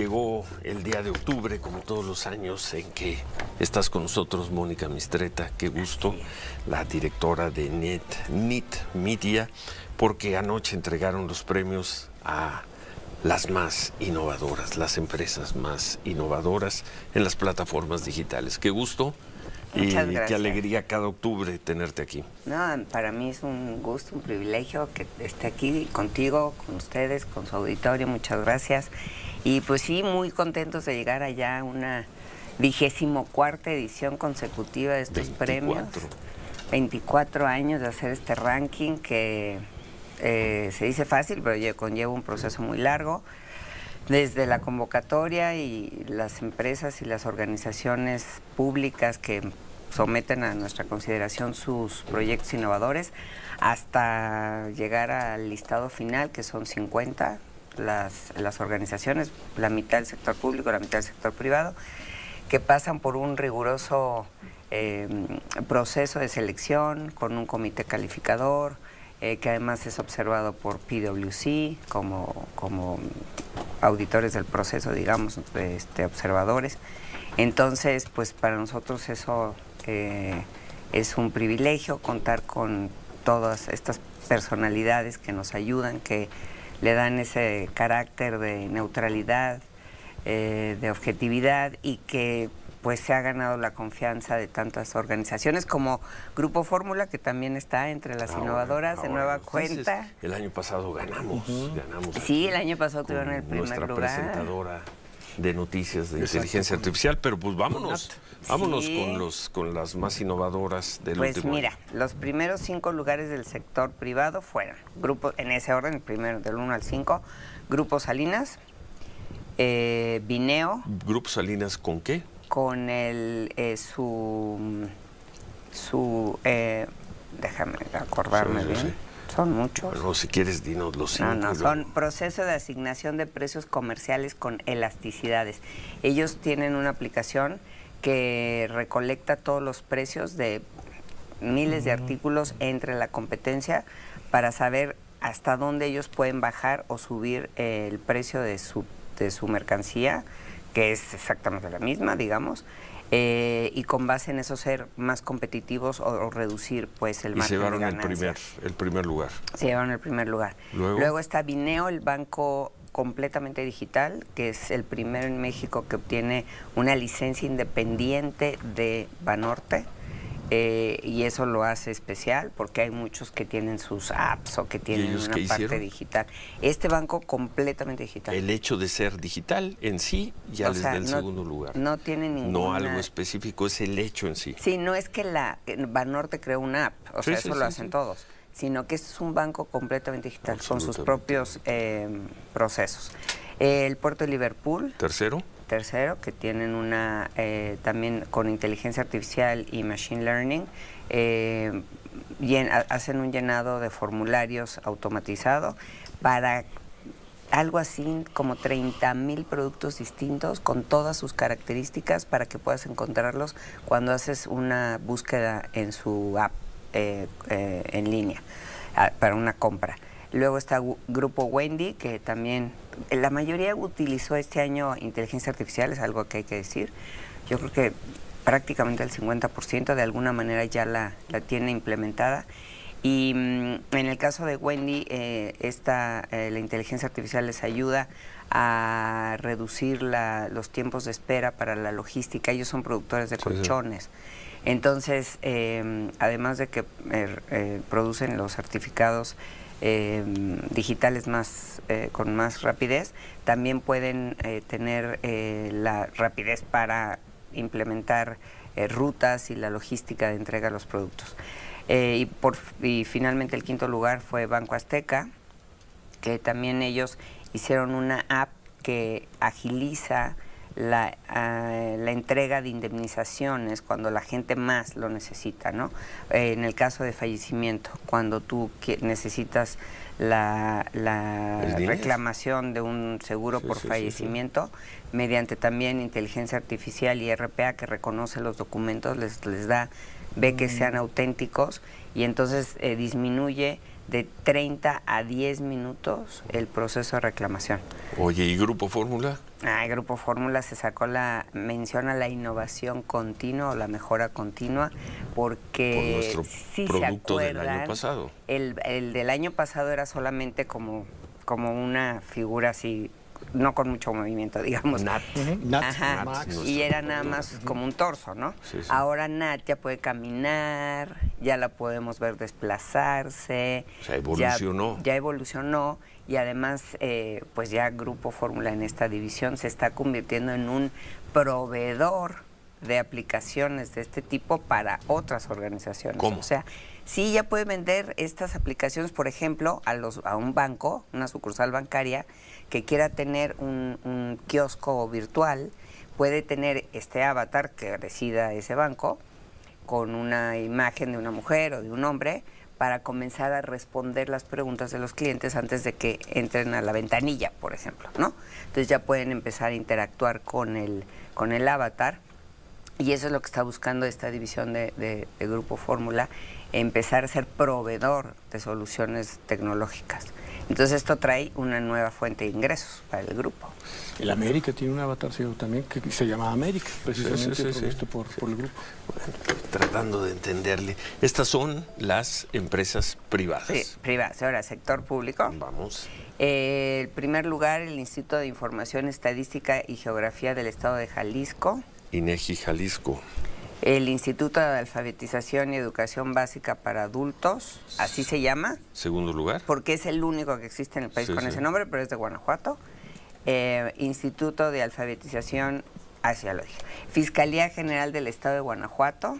llegó el día de octubre, como todos los años en que estás con nosotros, Mónica Mistretta. Qué gusto, la directora de Netmedia, porque anoche entregaron los premios a las más innovadoras, las empresas más innovadoras en las plataformas digitales. Qué gusto. Muchas gracias. Qué alegría cada octubre tenerte aquí. No, para mí es un gusto, un privilegio que esté aquí contigo, con ustedes, con su auditorio. Muchas gracias. Y pues sí, muy contentos de llegar allá a una 24ª edición consecutiva de estos premios. 24 años de hacer este ranking que se dice fácil, pero conlleva un proceso muy largo. Desde la convocatoria y las empresas y las organizaciones públicas que someten a nuestra consideración sus proyectos innovadores, hasta llegar al listado final, que son 50 las organizaciones, la mitad del sector público, la mitad del sector privado, que pasan por un riguroso proceso de selección con un comité calificador, que además es observado por PwC como auditores del proceso, digamos, observadores. Entonces, pues para nosotros eso es un privilegio, contar con todas estas personalidades que nos ayudan, que le dan ese carácter de neutralidad, de objetividad, y que pues se ha ganado la confianza de tantas organizaciones como Grupo Fórmula, que también está entre las innovadoras de nueva cuenta. El año pasado ganamos. Sí, el año pasado tuvieron el primer lugar. Nuestra presentadora de noticias de inteligencia artificial, pero pues vámonos. Vámonos con las más innovadoras del último. Pues mira, los primeros 5 lugares del sector privado fueron, en ese orden, el primero del 1 al 5, Grupo Salinas, Vineo. ¿Grupo Salinas con qué? Con el déjame acordarme bien, son muchos. Pero si quieres, dinos los 5. No, son proceso de asignación de precios comerciales con elasticidades. Ellos tienen una aplicación que recolecta todos los precios de miles de artículos entre la competencia para saber hasta dónde ellos pueden bajar o subir el precio de su mercancía, que es exactamente la misma, digamos, y con base en eso ser más competitivos o reducir pues el margen de ganancia. Y se llevaron el primer lugar. Se llevaron el primer lugar. Luego está Vineo, el banco completamente digital, que es el primero en México que obtiene una licencia independiente de Banorte, y eso lo hace especial porque hay muchos que tienen sus apps o que tienen una parte digital. Este banco completamente digital. El hecho de ser digital en sí ya les da el segundo lugar. No tiene ninguna... No algo específico, es el hecho en sí. Sí, no es que Banorte creó una app, o sea, eso lo hacen todos, sino que este es un banco completamente digital con sus propios procesos. El puerto de Liverpool. Tercero, que tienen una, también con inteligencia artificial y machine learning, hacen un llenado de formularios automatizado para algo así como 30,000 productos distintos con todas sus características para que puedas encontrarlos cuando haces una búsqueda en su app en línea para una compra. Luego está Grupo Wendy, que también la mayoría utilizó este año inteligencia artificial, es algo que hay que decir. Yo creo que prácticamente el 50% de alguna manera ya la tiene implementada. Y en el caso de Wendy, la inteligencia artificial les ayuda a reducir los tiempos de espera para la logística. Ellos son productores de colchones. Entonces, además de que producen los certificados digitales con más rapidez, también pueden tener la rapidez para implementar rutas y la logística de entrega de los productos. Y finalmente el quinto lugar fue Banco Azteca, que también ellos hicieron una app que agiliza la entrega de indemnizaciones cuando la gente más lo necesita, ¿no? En el caso de fallecimiento, cuando tú necesitas la reclamación de un seguro por fallecimiento, mediante también inteligencia artificial y RPA que reconoce los documentos, les da, ve que sean auténticos, y entonces disminuye de 30 a 10 minutos el proceso de reclamación. Oye, ¿y Grupo Fórmula? Ah, el Grupo Fórmula se sacó la mención a la innovación continua o la mejora continua porque por si se acuerdan, del año pasado. El del año pasado era solamente como una figura así, no con mucho movimiento, digamos. Nat. Ajá. Nat. Y era nada más como un torso, ¿no? Sí, sí. Ahora Nat ya puede caminar, ya la podemos ver desplazarse. O sea, evolucionó. Ya evolucionó. Y además, pues ya Grupo Fórmula en esta división se está convirtiendo en un proveedor de aplicaciones de este tipo para otras organizaciones. ¿Cómo? O sea, sí, ya puede vender estas aplicaciones, por ejemplo, a un banco, una sucursal bancaria, que quiera tener un kiosco virtual, puede tener este avatar que decida ese banco, con una imagen de una mujer o de un hombre, para comenzar a responder las preguntas de los clientes antes de que entren a la ventanilla, por ejemplo, ¿no? Entonces ya pueden empezar a interactuar con el avatar. Y eso es lo que está buscando esta división de Grupo Fórmula, empezar a ser proveedor de soluciones tecnológicas. Entonces esto trae una nueva fuente de ingresos para el grupo. El América tiene un avatar también que se llama América, precisamente por el grupo. Bueno, tratando de entenderle. Estas son las empresas privadas. Sí, privadas. Ahora, sector público. Vamos. En primer lugar, el Instituto de Información Estadística y Geografía del Estado de Jalisco. INEGI Jalisco. El Instituto de Alfabetización y Educación Básica para Adultos, así se llama. Segundo lugar. Porque es el único que existe en el país ese nombre, pero es de Guanajuato. Instituto de Alfabetización, ya lo dije. Fiscalía General del Estado de Guanajuato.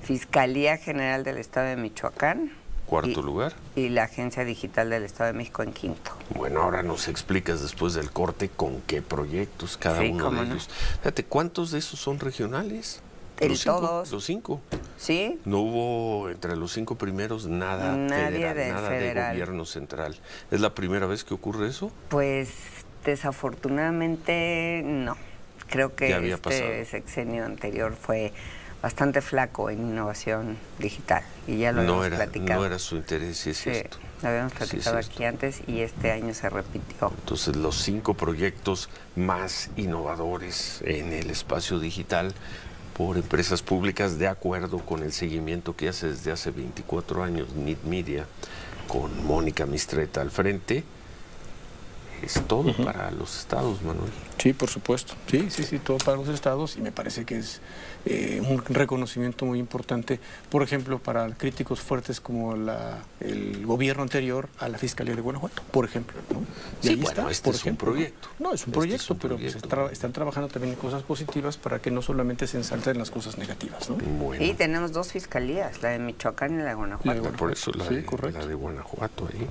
Fiscalía General del Estado de Michoacán. Cuarto lugar. Y la Agencia Digital del Estado de México en quinto. Bueno, ahora nos explicas después del corte con qué proyectos cada uno de ellos. Fíjate, ¿cuántos de esos son regionales? Los cinco. ¿Sí? No hubo entre los 5 primeros nada federal. De gobierno central. ¿Es la primera vez que ocurre eso? Pues desafortunadamente no. Creo que sexenio anterior fue bastante flaco en innovación digital y ya lo habíamos platicado. No era su interés, esto. Lo habíamos platicado aquí antes y este año se repitió. Entonces, los 5 proyectos más innovadores en el espacio digital por empresas públicas, de acuerdo con el seguimiento que hace desde hace 24 años Netmedia, con Mónica Mistretta al frente, es todo para los estados, Manuel. Sí, por supuesto. Sí, todo para los estados, y me parece que es un reconocimiento muy importante, por ejemplo, para críticos fuertes como el gobierno anterior a la Fiscalía de Guanajuato, por ejemplo, ¿no? Sí, este es un proyecto. No, es un proyecto, pero pues, están trabajando también en cosas positivas para que no solamente se ensalten las cosas negativas, ¿no? Bueno. Y tenemos 2 fiscalías, la de Michoacán y la de Guanajuato. Por eso la de Guanajuato ahí.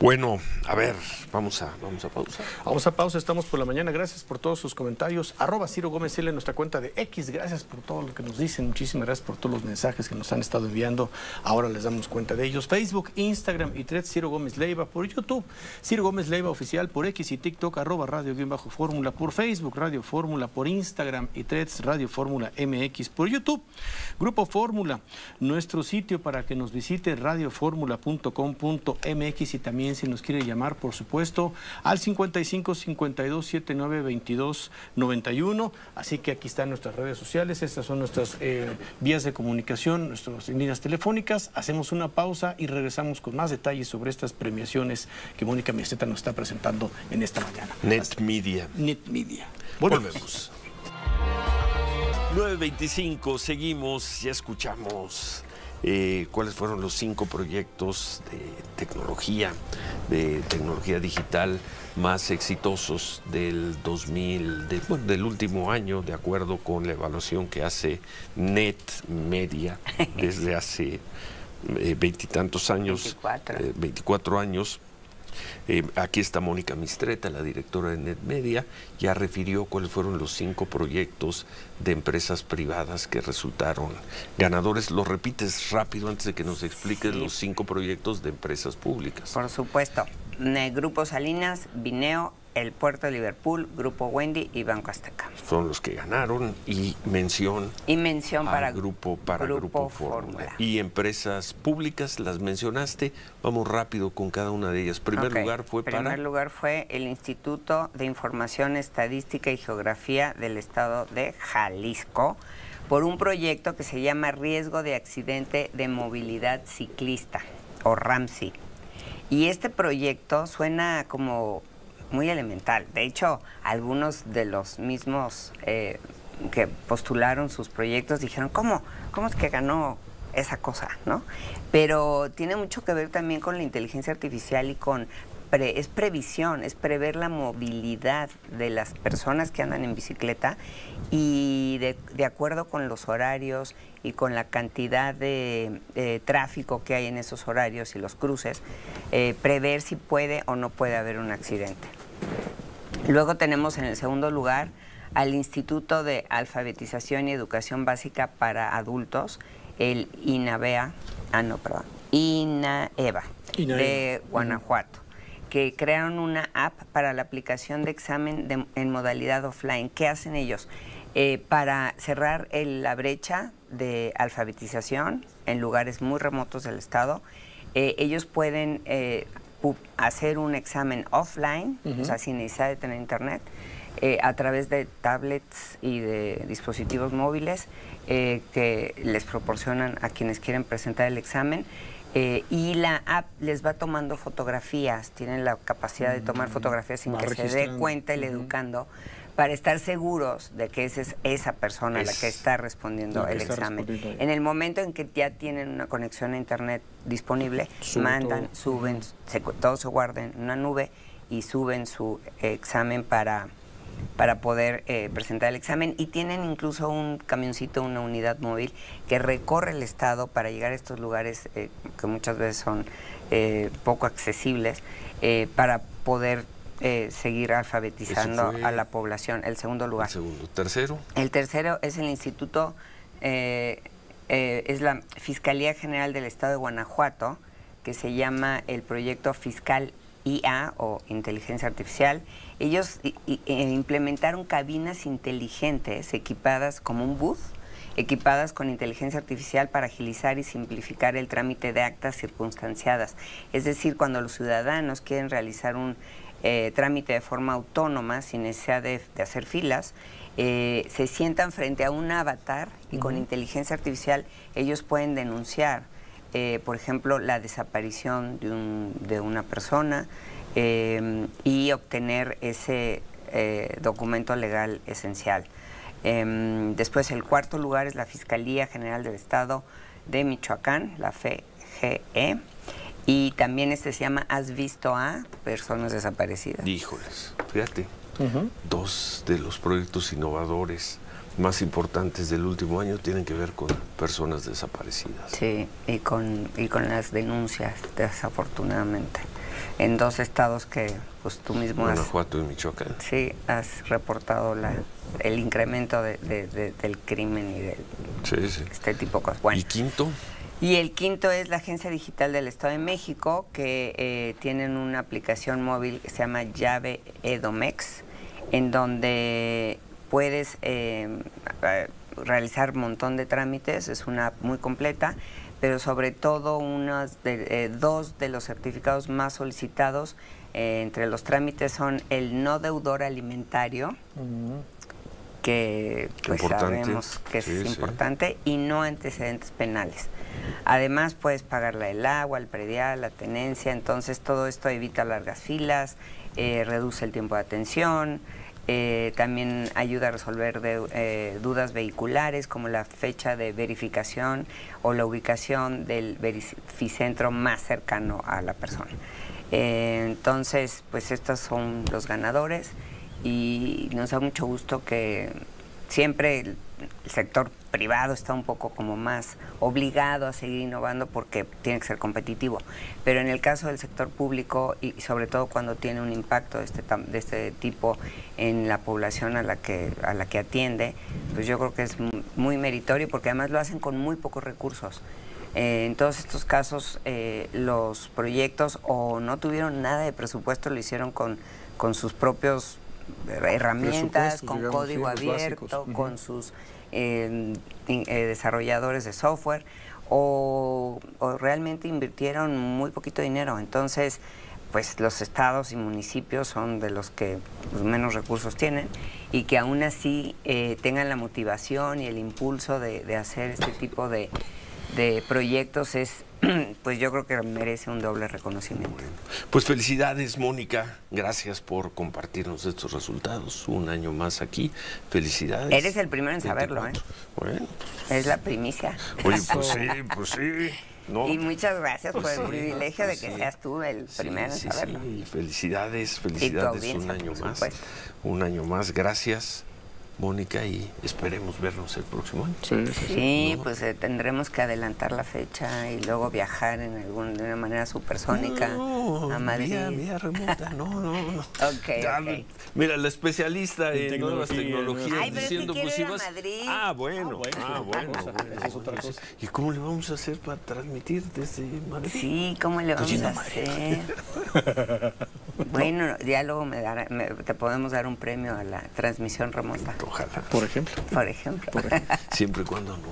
Bueno, a ver, vamos a pausa. Vamos a pausa, estamos por la mañana. Gracias por todos sus comentarios. @ Ciro Gómez Leyva en nuestra cuenta de X. Gracias por todo lo que nos dicen. Muchísimas gracias por todos los mensajes que nos han estado enviando. Ahora les damos cuenta de ellos. Facebook, Instagram y Threads, Ciro Gómez Leyva. Por YouTube, Ciro Gómez Leyva Oficial. Por X y TikTok, @ Radio-Fórmula. Por Facebook, Radio Fórmula. Por Instagram y Threads, Radio Fórmula MX. Por YouTube, Grupo Fórmula. Nuestro sitio para que nos visite, radioformula.com.mx. Y también si nos quiere llamar, por supuesto, al 55 52 79 22 91. Así que aquí están nuestras redes sociales, estas son nuestras vías de comunicación, nuestras líneas telefónicas. Hacemos una pausa y regresamos con más detalles sobre estas premiaciones que Mónica Mistretta nos está presentando en esta mañana. Netmedia. Volvemos. 9:25, seguimos y escuchamos cuáles fueron los 5 proyectos de tecnología digital más exitosos del del último año, de acuerdo con la evaluación que hace Netmedia desde hace 20 y tantos años, 24 años. Aquí está Mónica Mistretta, la directora de Netmedia. Ya refirió cuáles fueron los 5 proyectos de empresas privadas que resultaron ganadores. ¿Lo repites rápido antes de que nos expliques los 5 proyectos de empresas públicas? Por supuesto. Grupo Salinas, Vineo, el Puerto de Liverpool, Grupo Wendy y Banco Azteca. Son los que ganaron y mención. Y mención para Grupo Fórmula. Y empresas públicas, las mencionaste. Vamos rápido con cada una de ellas. Primer lugar fue el Instituto de Información Estadística y Geografía del Estado de Jalisco, por un proyecto que se llama Riesgo de Accidente de Movilidad Ciclista, o RAMSI. Y este proyecto suena como muy elemental. De hecho, algunos de los mismos que postularon sus proyectos dijeron, ¿cómo es que ganó esa cosa, ¿no? Pero tiene mucho que ver también con la inteligencia artificial y con... es previsión, es prever la movilidad de las personas que andan en bicicleta y de acuerdo con los horarios y con la cantidad de tráfico que hay en esos horarios y los cruces, prever si puede o no puede haber un accidente. Luego tenemos en el segundo lugar al Instituto de Alfabetización y Educación Básica para Adultos, el INAEBA, de Guanajuato, que crearon una app para la aplicación de examen en modalidad offline. ¿Qué hacen ellos? Para cerrar la brecha de alfabetización en lugares muy remotos del estado, ellos pueden hacer un examen offline, o sea, sin necesidad de tener internet, a través de tablets y de dispositivos móviles que les proporcionan a quienes quieren presentar el examen. Y la app les va tomando fotografías, tienen la capacidad de tomar fotografías sin que se dé cuenta el educando, para estar seguros de que es esa persona la que está respondiendo el examen. En el momento en que ya tienen una conexión a internet disponible, mandan, suben, todo se guarda en una nube y suben su examen para poder presentar el examen, y tienen incluso un camioncito, una unidad móvil que recorre el estado para llegar a estos lugares que muchas veces son poco accesibles, para poder seguir alfabetizando a la población. El segundo lugar. El segundo. ¿Tercero? El tercero es el Instituto, es la Fiscalía General del Estado de Guanajuato, que se llama el Proyecto Fiscal IA o Inteligencia Artificial. Ellos implementaron cabinas inteligentes equipadas como un booth, equipadas con inteligencia artificial para agilizar y simplificar el trámite de actas circunstanciadas. Es decir, cuando los ciudadanos quieren realizar un trámite de forma autónoma, sin necesidad de hacer filas, se sientan frente a un avatar y con inteligencia artificial ellos pueden denunciar, por ejemplo, la desaparición de una persona y obtener ese documento legal esencial. Después, el cuarto lugar es la Fiscalía General del Estado de Michoacán, la FGE, y también este se llama Has Visto a Personas Desaparecidas. Híjoles, fíjate, dos de los proyectos innovadores más importantes del último año tienen que ver con personas desaparecidas. Sí, y con las denuncias, desafortunadamente, en dos estados que pues tú mismo has... Guanajuato y Michoacán. Sí, has reportado el incremento del crimen y de este tipo de cosas. Bueno, ¿y quinto? Y el quinto es la Agencia Digital del Estado de México, que tienen una aplicación móvil que se llama Llave Edomex, en donde puedes realizar un montón de trámites. Es una app muy completa, pero sobre todo dos de los certificados más solicitados entre los trámites son el no deudor alimentario, que pues sabemos que es importante, y no antecedentes penales. Además, puedes pagar el agua, el predial, la tenencia. Entonces todo esto evita largas filas, reduce el tiempo de atención. También ayuda a resolver dudas vehiculares, como la fecha de verificación o la ubicación del verificentro más cercano a la persona. Entonces, pues estos son los ganadores, y nos da mucho gusto que siempre el sector privado está un poco como más obligado a seguir innovando porque tiene que ser competitivo, pero en el caso del sector público, y sobre todo cuando tiene un impacto de este tipo en la población a la que atiende, pues yo creo que es muy meritorio, porque además lo hacen con muy pocos recursos. En todos estos casos los proyectos o no tuvieron nada de presupuesto, lo hicieron con con sus propios herramientas, con digamos, código abierto, con sus desarrolladores de software, o realmente invirtieron muy poquito dinero. Entonces, pues los estados y municipios son de los que pues, menos recursos tienen, y que aún así tengan la motivación y el impulso de hacer este tipo de proyectos es, pues yo creo que merece un doble reconocimiento. Bueno, pues felicidades, Mónica, gracias por compartirnos estos resultados, un año más aquí, felicidades. Eres el primero en saberlo, ¿eh? Bueno. Es la primicia. Oye, pues sí, pues sí. No. Y muchas gracias pues por el privilegio de que seas tú el primero en saberlo. Sí. Felicidades, felicidades, un año más. Un año más, gracias, Mónica, y esperemos vernos el próximo año. Sí, sí, ¿no? Pues tendremos que adelantar la fecha y luego viajar en de una manera supersónica a Madrid. Mira, mira, remota, no. Okay, ya, okay. Mira, la especialista en nuevas tecnologías diciendo, pues si vas... Ah, bueno. ¿Y cómo le vamos a hacer para transmitir desde Madrid? Sí, ¿cómo le vamos a hacer? Bueno, ya luego te podemos dar un premio a la transmisión remota. Ojalá. Por ejemplo. Por ejemplo. Por ejemplo. Siempre y cuando no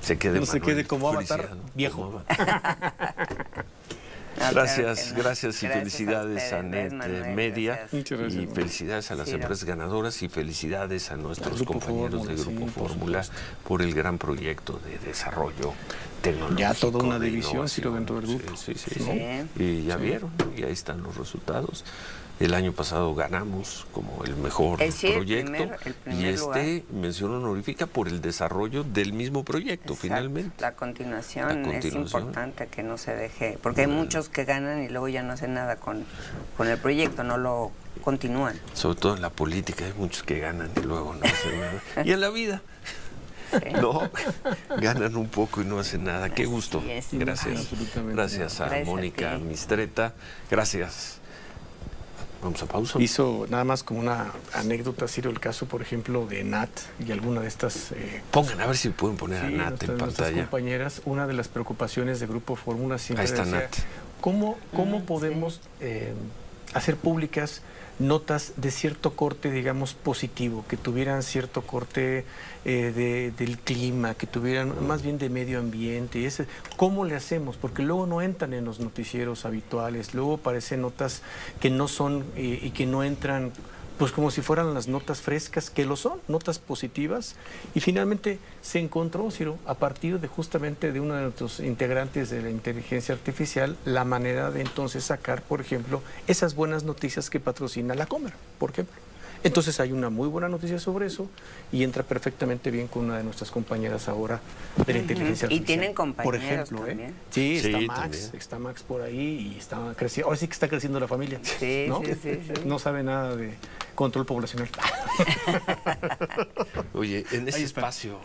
se quede, no se quede como Avatar viejo. No, gracias, claro, gracias y gracias, felicidades a Netmedia, y felicidades a las empresas ganadoras, y felicidades a nuestros compañeros de Grupo Fórmula por el gran proyecto de desarrollo tecnológico. Ya toda una división, Ciro, dentro del grupo. Sí. Y ya vieron, y ahí están los resultados. El año pasado ganamos como el mejor proyecto, el primer y mención honorífica por el desarrollo del mismo proyecto. Exacto. Finalmente. La continuación es importante, que no se deje, porque hay muchos que ganan y luego ya no hacen nada con el proyecto, no lo continúan. Sobre todo en la política hay muchos que ganan y luego no hacen nada. Y en la vida. Sí. No, ganan un poco y no hacen nada. Qué gusto. Gracias. Gracias a Mónica Mistretta. Gracias. Vamos a pausa. Hizo nada más como una anécdota, Ciro, el caso, por ejemplo, de Nat y alguna de estas... Pongan, a ver si pueden poner a Nat en pantalla. Compañeras, una de las preocupaciones de Grupo Fórmula siempre decía, Nat. ¿Cómo podemos hacer públicas notas de cierto corte, digamos, positivo, que tuvieran cierto corte del clima, que tuvieran más bien de medio ambiente? ¿Cómo le hacemos? Porque luego no entran en los noticieros habituales, luego aparecen notas que no son y que no entran, pues como si fueran las notas frescas, que lo son, notas positivas. Y finalmente se encontró, Ciro, a partir de justamente de uno de nuestros integrantes de la inteligencia artificial, la manera de entonces sacar, por ejemplo, esas buenas noticias que patrocina la Comer, por ejemplo. Entonces hay una muy buena noticia sobre eso y entra perfectamente bien con una de nuestras compañeras ahora de la inteligencia artificial. Y tienen compañeros, por ejemplo, también. Sí, está Max, también. Está Max por ahí y está creciendo. Ahora sí que está creciendo la familia. Sí, ¿no? Sí. No sabe nada de control poblacional. Oye, en ese espacio,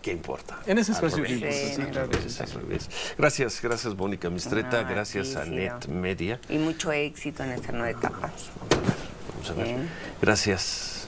¿qué importa? En ese espacio. Al revés. Gracias Mónica Mistretta, gracias a Netmedia. Y mucho éxito en esta nueva etapa. Vamos a ver. Gracias.